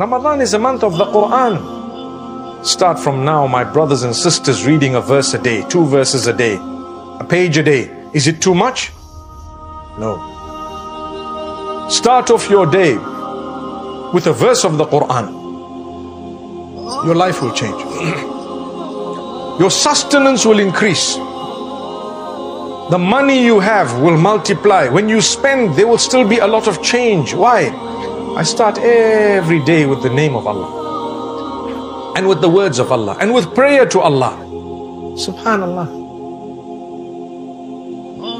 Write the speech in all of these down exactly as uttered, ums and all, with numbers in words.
Ramadan is a month of the Quran. Start from now, my brothers and sisters, reading a verse a day, two verses a day, a page a day. Is it too much? No. Start off your day with a verse of the Quran. Your life will change. Your sustenance will increase. The money you have will multiply. When you spend, there will still be a lot of change. Why? I start every day with the name of Allah, and with the words of Allah, and with prayer to Allah. Subhanallah.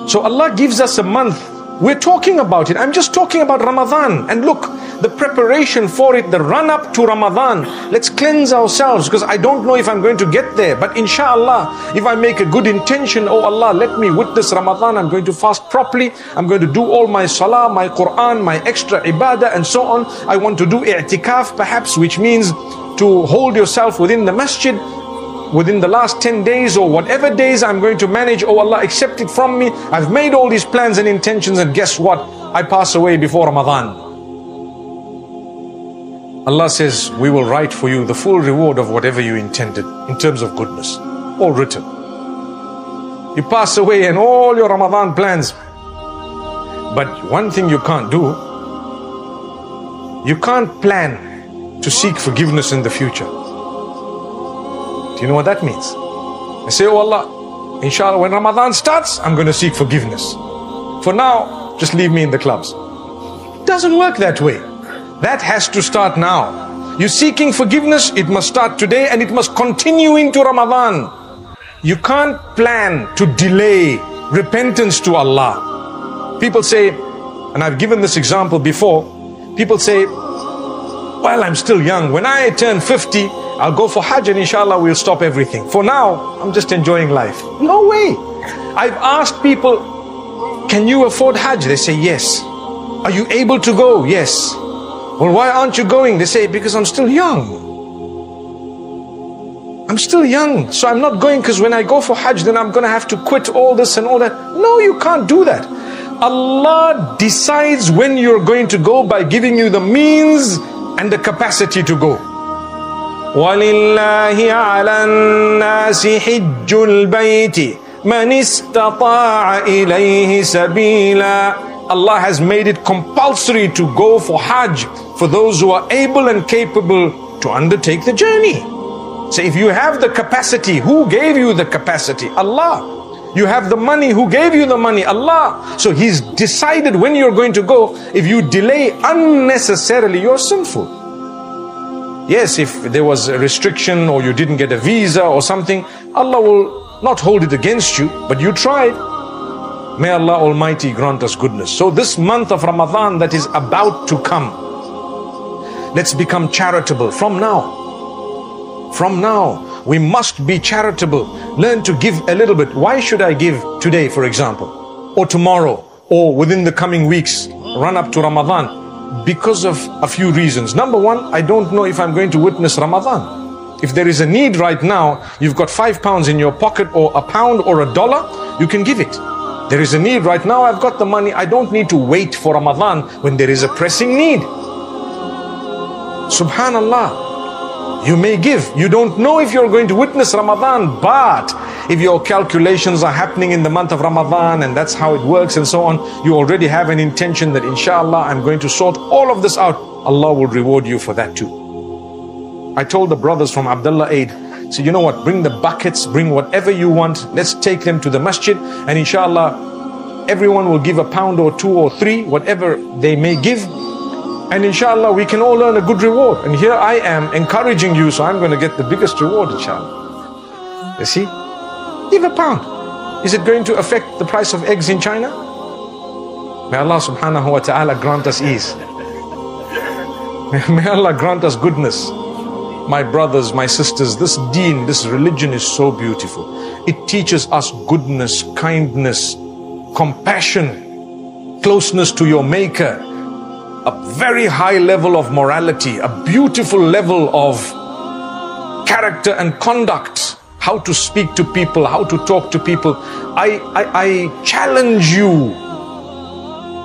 So Allah gives us a month. We're talking about it. I'm just talking about Ramadan. And look, the preparation for it, the run-up to Ramadan. Let's cleanse ourselves, because I don't know if I'm going to get there. But inshallah, if I make a good intention, oh Allah, let me witness Ramadan. I'm going to fast properly. I'm going to do all my salah, my Quran, my extra ibadah and so on. I want to do i'tikaf perhaps, which means to hold yourself within the masjid. Within the last ten days or whatever days I'm going to manage, oh Allah, accept it from me. I've made all these plans and intentions, and guess what? I pass away before Ramadan. Allah says, we will write for you the full reward of whatever you intended in terms of goodness, all written. You pass away and all your Ramadan plans. But one thing you can't do, you can't plan to seek forgiveness in the future. Do you know what that means? I say, oh Allah, inshallah, when Ramadan starts, I'm going to seek forgiveness. For now, just leave me in the clubs. It doesn't work that way. That has to start now. You're seeking forgiveness, it must start today, and it must continue into Ramadan. You can't plan to delay repentance to Allah. People say, and I've given this example before, people say, well, I'm still young. When I turn fifty, I'll go for Hajj and inshallah we'll stop everything. For now, I'm just enjoying life. No way. I've asked people, can you afford Hajj? They say, yes. Are you able to go? Yes. Well, why aren't you going? They say, because I'm still young. I'm still young, so I'm not going, because when I go for Hajj, then I'm going to have to quit all this and all that. No, you can't do that. Allah decides when you're going to go by giving you the means and the capacity to go. وَلِلَّهِ عَلَى النَّاسِ حِجُّ الْبَيْتِ مَنِ اسْتَطَاعَ إِلَيْهِ سَبِيلًا. Allah has made it compulsory to go for Hajj for those who are able and capable to undertake the journey. So if you have the capacity, who gave you the capacity? Allah. You have the money, who gave you the money? Allah. So He's decided when you're going to go. If you delay unnecessarily, you're sinful. Yes, if there was a restriction or you didn't get a visa or something, Allah will not hold it against you, but you tried. May Allah Almighty grant us goodness. So this month of Ramadan that is about to come, let's become charitable from now. From now, we must be charitable. Learn to give a little bit. Why should I give today, for example, or tomorrow, or within the coming weeks, run up to Ramadan? Because of a few reasons. Number one, I don't know if I'm going to witness Ramadan. If there is a need right now, you've got five pounds in your pocket, or a pound or a dollar, you can give it. There is a need right now, I've got the money, I don't need to wait for Ramadan when there is a pressing need. Subhanallah, you may give. You don't know if you're going to witness Ramadan, but if your calculations are happening in the month of Ramadan and that's how it works and so on, you already have an intention that inshallah I'm going to sort all of this out. Allah will reward you for that too. I told the brothers from Abdullah Aid, so you know what, bring the buckets, bring whatever you want. Let's take them to the masjid, and inshallah everyone will give a pound or two or three, whatever they may give. And inshallah we can all earn a good reward. And here I am encouraging you, so I'm going to get the biggest reward inshallah. You see, give a pound. Is it going to affect the price of eggs in China? May Allah subhanahu wa ta'ala grant us ease. May Allah grant us goodness. My brothers, my sisters, this deen, this religion is so beautiful. It teaches us goodness, kindness, compassion, closeness to your maker, a very high level of morality, a beautiful level of character and conduct, how to speak to people, how to talk to people. I, I, I challenge you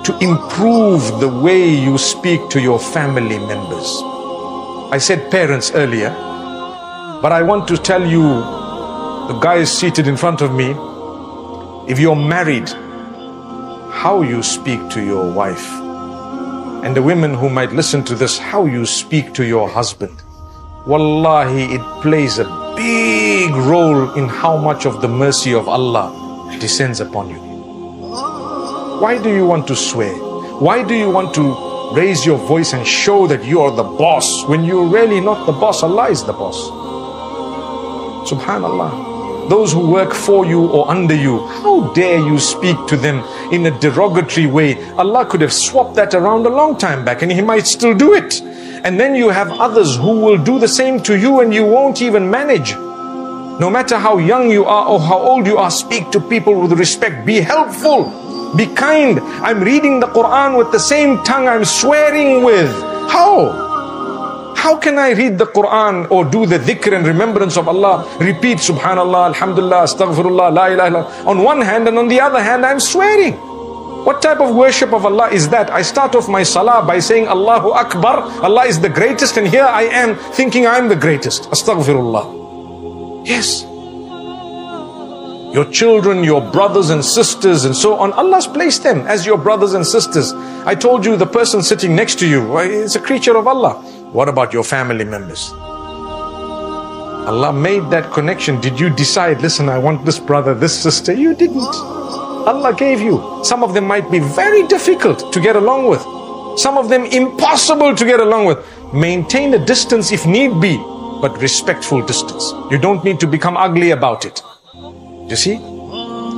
to improve the way you speak to your family members. I said parents earlier, but I want to tell you, the guy is seated in front of me, if you're married, how you speak to your wife, and the women who might listen to this, how you speak to your husband. Wallahi, it plays a big role in how much of the mercy of Allah descends upon you. Why do you want to swear? Why do you want to raise your voice and show that you are the boss when you're really not the boss? Allah is the boss. Subhanallah. Those who work for you or under you, how dare you speak to them in a derogatory way? Allah could have swapped that around a long time back and He might still do it. And then you have others who will do the same to you and you won't even manage. No matter how young you are or how old you are, speak to people with respect. Be helpful. Be kind. I'm reading the Quran with the same tongue I'm swearing with. How? How can I read the Quran or do the dhikr and remembrance of Allah? Repeat subhanallah, alhamdulillah, astaghfirullah, la ilaha illallah. On one hand, and on the other hand I'm swearing. What type of worship of Allah is that? I start off my salah by saying Allahu Akbar, Allah is the greatest, and here I am thinking I'm the greatest. Astaghfirullah. Yes. Your children, your brothers and sisters and so on, Allah's placed them as your brothers and sisters. I told you the person sitting next to you is a creature of Allah. What about your family members? Allah made that connection. Did you decide, listen, I want this brother, this sister? You didn't. Allah gave you. Some of them might be very difficult to get along with. Some of them impossible to get along with. Maintain a distance if need be, but respectful distance. You don't need to become ugly about it. You see?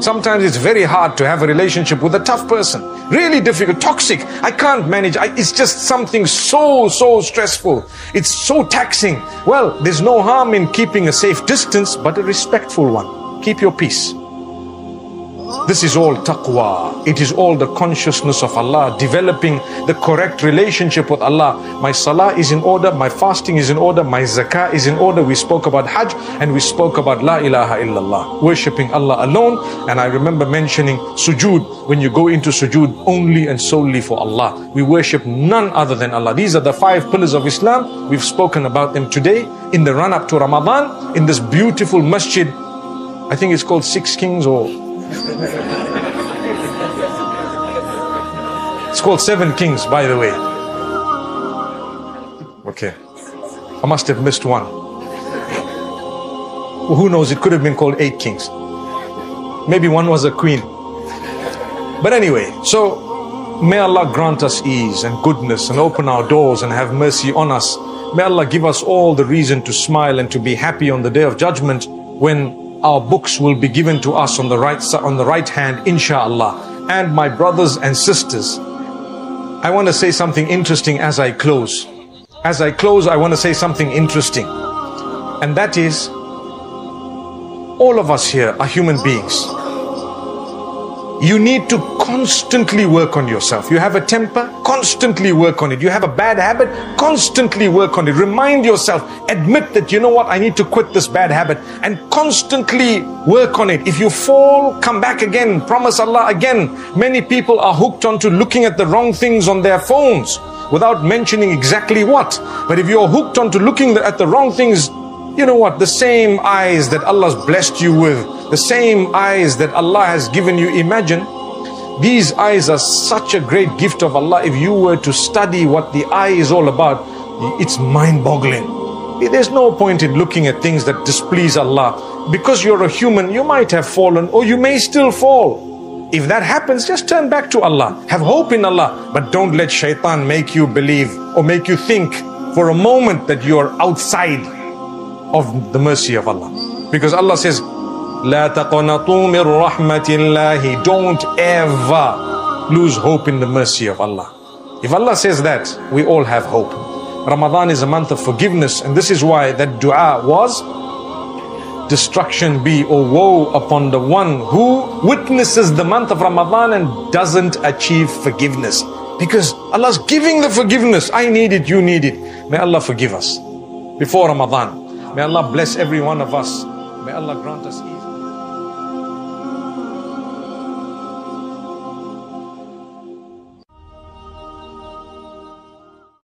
Sometimes it's very hard to have a relationship with a tough person. Really difficult, toxic. I can't manage. I, it's just something so, so stressful. It's so taxing. Well, there's no harm in keeping a safe distance, but a respectful one. Keep your peace. This is all taqwa. It is all the consciousness of Allah, developing the correct relationship with Allah. My salah is in order, my fasting is in order, my zakah is in order. We spoke about Hajj and we spoke about La ilaha illallah, worshipping Allah alone. And I remember mentioning sujood, when you go into sujood only and solely for Allah. We worship none other than Allah. These are the five pillars of Islam. We've spoken about them today in the run-up to Ramadan, in this beautiful masjid. I think it's called Six Kings, or it's called Seven Kings, by the way. Okay, I must have missed one. Well, who knows, it could have been called Eight Kings. Maybe one was a queen. But anyway, so may Allah grant us ease and goodness and open our doors and have mercy on us. May Allah give us all the reason to smile and to be happy on the Day of Judgment, when our books will be given to us on the right on the right hand, insha'Allah. And my brothers and sisters, I want to say something interesting as I close. As I close, I want to say something interesting. And that is, all of us here are human beings. You need to constantly work on yourself. You have a temper, constantly work on it. You have a bad habit, constantly work on it. Remind yourself, admit that, you know what, I need to quit this bad habit, and constantly work on it. If you fall, come back again, promise Allah again. Many people are hooked onto looking at the wrong things on their phones without mentioning exactly what. But if you're hooked onto looking at the wrong things, you know what, the same eyes that Allah's blessed you with, the same eyes that Allah has given you, imagine, these eyes are such a great gift of Allah. If you were to study what the eye is all about, it's mind-boggling. There's no point in looking at things that displease Allah. Because you're a human, you might have fallen or you may still fall. If that happens, just turn back to Allah. Have hope in Allah. But don't let Shaytan make you believe or make you think for a moment that you're outside of the mercy of Allah. Because Allah says, "La taqnatu min rahmatillahi." Don't ever lose hope in the mercy of Allah. If Allah says that, we all have hope. Ramadan is a month of forgiveness, and this is why that dua was, destruction be or woe upon the one who witnesses the month of Ramadan and doesn't achieve forgiveness. Because Allah's giving the forgiveness. I need it, you need it. May Allah forgive us before Ramadan. May Allah bless every one of us. May Allah grant us ease.